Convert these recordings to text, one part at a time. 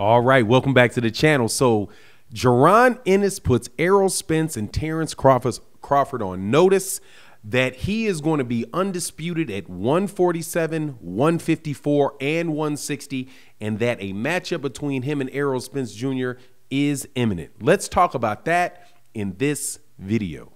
All right, welcome back to the channel. So Jaron Ennis puts Errol Spence and Terrence Crawford on notice that he is going to be undisputed at 147, 154, and 160, and that a matchup between him and Errol Spence Jr. is imminent. Let's talk about that in this video.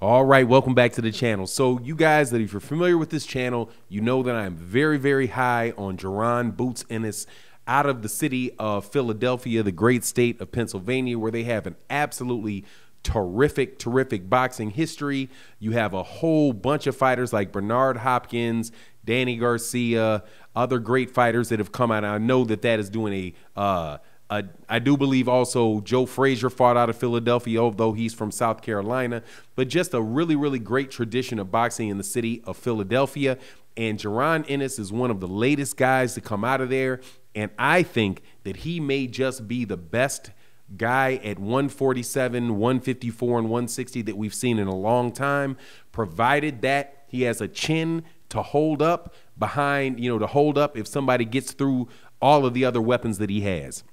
All right, welcome back to the channel. So you guys, that if you're familiar with this channel, you know that I'm very, very high on Jaron Boots Ennis out of the city of Philadelphia, the great state of Pennsylvania, where they have an absolutely terrific, terrific boxing history. You have a whole bunch of fighters like Bernard Hopkins, Danny Garcia, other great fighters that have come out. I know that that is doing a I do believe also Joe Frazier fought out of Philadelphia, although he's from South Carolina, but just a really, really great tradition of boxing in the city of Philadelphia. And Jaron Ennis is one of the latest guys to come out of there. And I think that he may just be the best guy at 147, 154, and 160 that we've seen in a long time, provided that he has a chin to hold up behind, you know, to hold up if somebody gets through all of the other weapons that he has.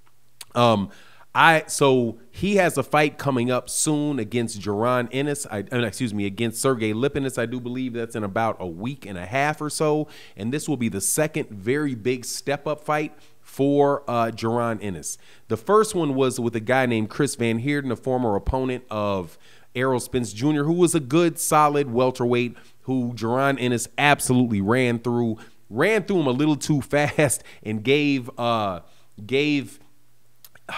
So he has a fight coming up soon against Jaron Ennis. Against Sergey Lipinets. I do believe that's in about a week and a half or so. And this will be the second very big step up fight for Jaron Ennis. The first one was with a guy named Chris Van Heerden, a former opponent of Errol Spence Jr., who was a good, solid welterweight who Jaron Ennis absolutely ran through him a little too fast and gave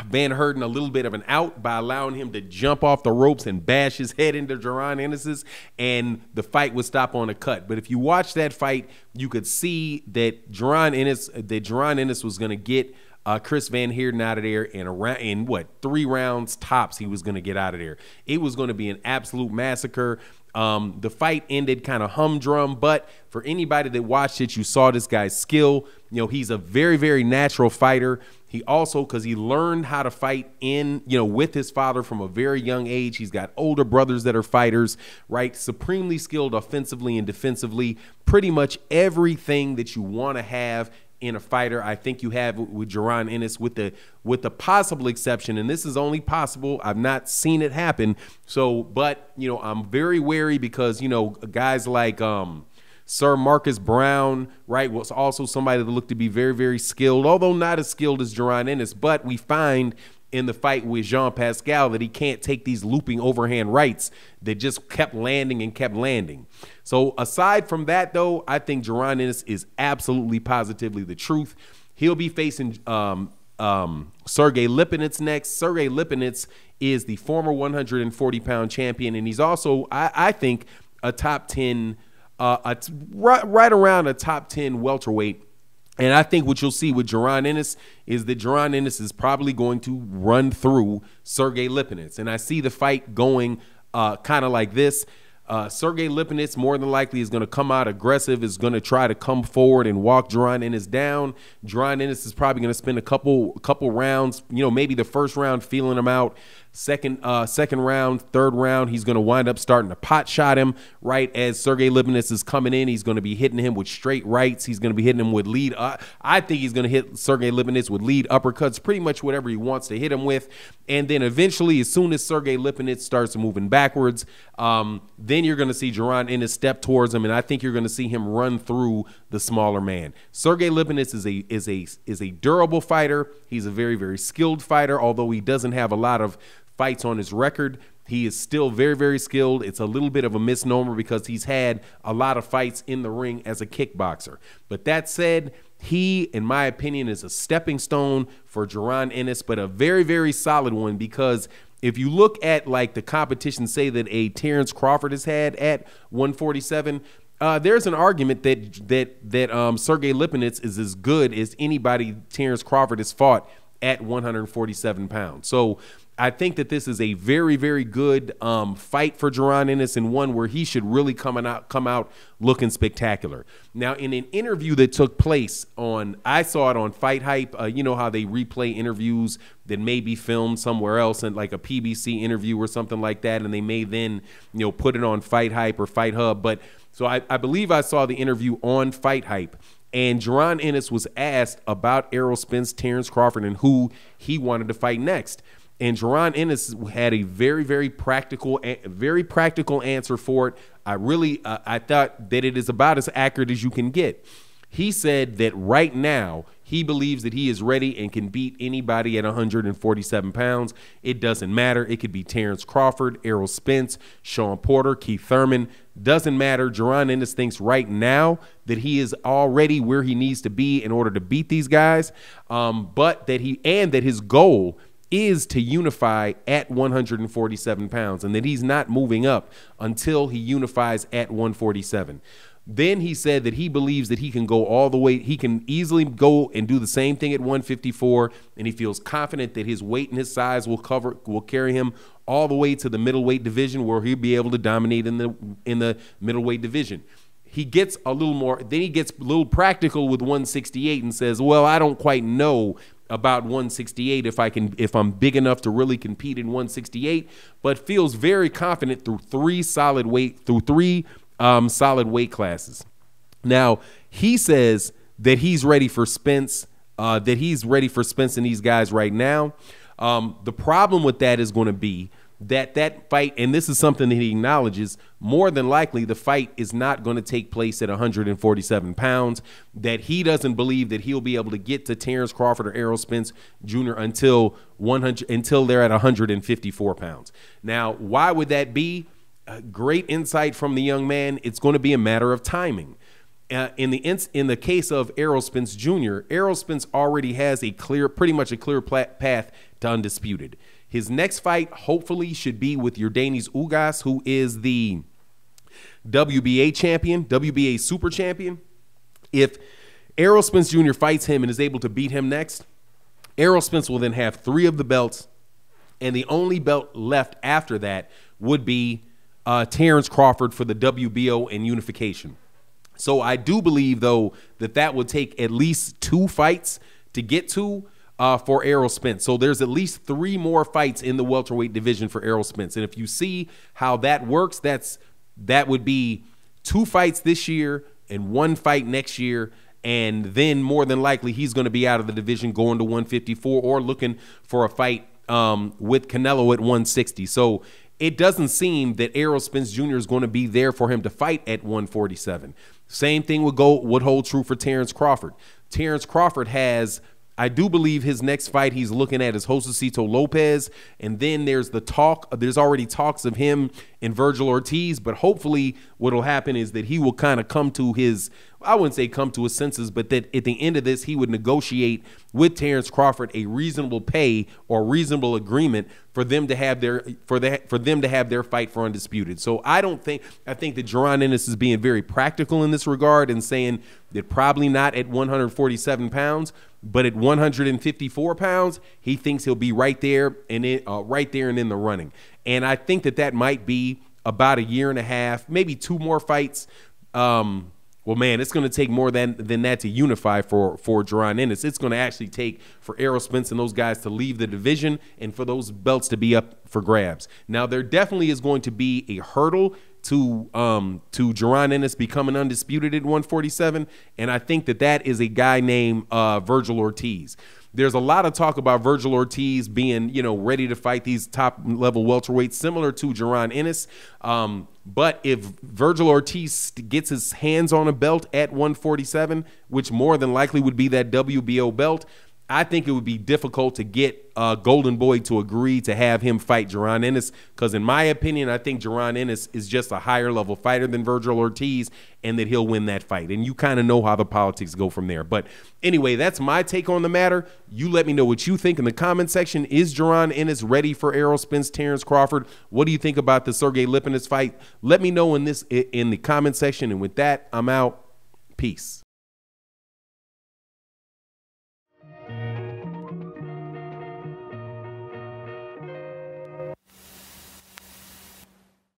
Van Heerden a little bit of an out by allowing him to jump off the ropes and bash his head into Jaron Ennis's, and the fight would stop on a cut. But if you watch that fight, you could see that Jaron Ennis was going to get Chris Van Heerden out of there in what, 3 rounds tops. He was going to get out of there. It was going to be an absolute massacre. The fight ended kind of humdrum, but for anybody that watched it, you saw this guy's skill. You know, he's a very, very natural fighter. He also, because he learned how to fight with his father from a very young age. He's got older brothers that are fighters, right? Supremely skilled offensively and defensively. Pretty much everything that you want to have in a fighter, I think you have with Jaron Ennis, with the possible exception, and this is only possible, I've not seen it happen. So, but you know, I'm very wary because guys like Sir Marcus Brown, right, was also somebody that looked to be very, very skilled, although not as skilled as Jaron Ennis. But we find in the fight with Jean Pascal that he can't take these looping overhand rights that just kept landing and kept landing. So aside from that, though, I think Jaron Ennis is absolutely positively the truth. He'll be facing Sergey Lipinets next. Sergey Lipinets is the former 140-pound champion, and he's also, I think, a top 10, right around a top 10 welterweight. And I think what you'll see with Jaron Ennis is that Jaron Ennis is probably going to run through Sergey Lipinets. And I see the fight going kind of like this. Sergey Lipinets more than likely is going to come out aggressive, is going to try to come forward and walk Jaron Ennis down. Jaron Ennis is probably going to spend a couple rounds, maybe the first round feeling him out. Second round, third round, he's going to wind up starting to pot shot him, right? As Sergey Lipinets is coming in, he's going to be hitting him with straight rights. He's going to be hitting him with lead. I think he's going to hit Sergey Lipinets with lead uppercuts, pretty much whatever he wants to hit him with. And then eventually, as soon as Sergey Lipinets starts moving backwards, then you're going to see Jaron Ennis step towards him, and I think you're going to see him run through the smaller man. Sergey Lipinets is a durable fighter. He's a very, very skilled fighter, although he doesn't have a lot of fights on his record. He is still very, very skilled. It's a little bit of a misnomer because he's had a lot of fights in the ring as a kickboxer. But that said, he, in my opinion, is a stepping stone for Jaron Ennis, but a very, very solid one, because if you look at like the competition, say that a Terrence Crawford has had at 147, there's an argument that Sergey Lipinets is as good as anybody Terrence Crawford has fought at 147 pounds. So I think that this is a very, very good fight for Jaron Ennis, and one where he should really come out looking spectacular. Now, in an interview that took place on, I saw it on Fight Hype, you know how they replay interviews that may be filmed somewhere else, and like a PBC interview or something like that, and they may then, you know, put it on Fight Hype or Fight Hub. But so I believe I saw the interview on Fight Hype. And Jaron Ennis was asked about Errol Spence, Terrence Crawford, and who he wanted to fight next. And Jaron Ennis had a very, very practical answer for it. I thought that it is about as accurate as you can get. He said that right now he believes that he is ready and can beat anybody at 147 pounds. It doesn't matter. It could be Terrence Crawford, Errol Spence, Sean Porter, Keith Thurman. Doesn't matter. Jaron Ennis thinks right now that he is already where he needs to be in order to beat these guys, but that he, and that his goal is to unify at 147 pounds, and that he's not moving up until he unifies at 147. Then he said that he believes that he can go all the way. He can easily go and do the same thing at 154, and he feels confident that his weight and his size will carry him all the way to the middleweight division, where he'll be able to dominate in the middleweight division. He gets a little more, then he gets a little practical with 168 and says, well, I don't quite know about 168 if I'm big enough to really compete in 168, but feels very confident through three solid weight classes. Now, he says that he's ready for Spence, and these guys right now. The problem with that is going to be that fight, and this is something that he acknowledges, more than likely the fight is not going to take place at 147 pounds, that he doesn't believe that he'll be able to get to Terrence Crawford or Errol Spence Jr. until they're at 154 pounds. Now, why would that be? Great insight from the young man. It's going to be a matter of timing. In the case of Errol Spence Jr., Errol Spence already has pretty much a clear path to undisputed. His next fight, hopefully, should be with Yordanis Ugas, who is the WBA champion, WBA super champion. If Errol Spence Jr. fights him and is able to beat him next, Errol Spence will then have three of the belts, and the only belt left after that would be Terrence Crawford for the WBO and unification. So I do believe, though, that would take at least two fights to get to, for Errol Spence. So there's at least three more fights in the welterweight division for Errol Spence. And if you see how that works, that would be two fights this year and one fight next year. And then more than likely he's going to be out of the division, going to 154 or looking for a fight with Canelo at 160. So it doesn't seem that Errol Spence Jr. is going to be there for him to fight at 147. Same thing would hold true for Terrence Crawford. Terrence Crawford has, I do believe his next fight he's looking at is Josecito Lopez, and then there's the talk. There's already talks of him and Virgil Ortiz, but hopefully what'll happen is that he will kind of come to his, I wouldn't say come to his senses, but that at the end of this, he would negotiate with Terrence Crawford a reasonable pay or reasonable agreement for them to have their fight for undisputed. So I think that Jaron Ennis is being very practical in this regard and saying that probably not at 147 pounds. But at 154 pounds, he thinks he'll be right there and in the running. And I think that might be about a year and a half, maybe two more fights. Well, man, it's going to take more than that to unify for Jaron Ennis. It's going to actually take for Errol Spence and those guys to leave the division and for those belts to be up for grabs. Now, there definitely is going to be a hurdle to Jaron Ennis becoming undisputed at 147, and I think that is a guy named Virgil Ortiz. There's a lot of talk about Virgil Ortiz being, you know, ready to fight these top-level welterweights, similar to Jaron Ennis. But if Virgil Ortiz gets his hands on a belt at 147, which more than likely would be that WBO belt, I think it would be difficult to get Golden Boy to agree to have him fight Jaron Ennis, because in my opinion, I think Jaron Ennis is just a higher level fighter than Virgil Ortiz, and that he'll win that fight. And you kind of know how the politics go from there. But anyway, that's my take on the matter. You let me know what you think in the comment section. Is Jaron Ennis ready for Errol Spence, Terrence Crawford? What do you think about the Sergey Lipinets fight? Let me know in the comment section. And with that, I'm out. Peace.